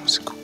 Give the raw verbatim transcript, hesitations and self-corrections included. Let's go.